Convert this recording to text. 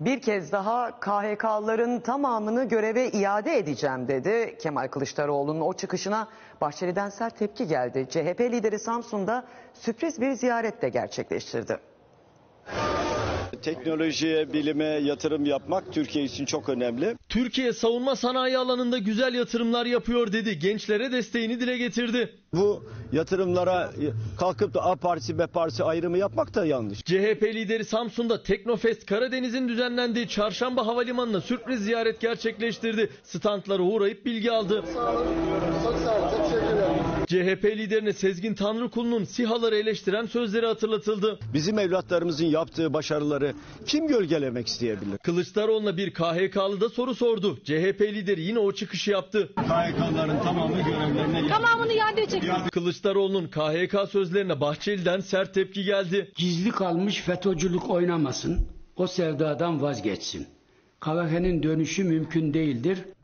bir kez daha KHK'ların tamamını göreve iade edeceğim dedi. Kemal Kılıçdaroğlu'nun o çıkışına Bahçeli'den sert tepki geldi. CHP lideri Samsun'da sürpriz bir ziyaret de gerçekleştirdi. Teknolojiye, bilime yatırım yapmak Türkiye için çok önemli. Türkiye savunma sanayi alanında güzel yatırımlar yapıyor dedi. Gençlere desteğini dile getirdi. Bu yatırımlara kalkıp da A partisi B partisi ayrımı yapmak da yanlış. CHP lideri Samsun'da Teknofest Karadeniz'in düzenlendiği Çarşamba Havalimanı'na sürpriz ziyaret gerçekleştirdi. Standlara uğrayıp bilgi aldı. Sağ olun. Çok sağ olun. Teşekkür ederim. CHP liderine Sezgin Tanrıkulu'nun SİHA'ları eleştiren sözleri hatırlatıldı. Bizim evlatlarımızın yaptığı başarıları kim gölgelemek isteyebilir? Kılıçdaroğlu'na bir KHK'lı da soru sordu. CHP lideri yine o çıkışı yaptı. KHK'ların tamamı görevlerine... Tamamını iade edecek. Kılıçdaroğlu'nun KHK sözlerine Bahçeli'den sert tepki geldi. Gizli kalmış FETÖ'cülük oynamasın, o sevdadan vazgeçsin. KHK'nin dönüşü mümkün değildir.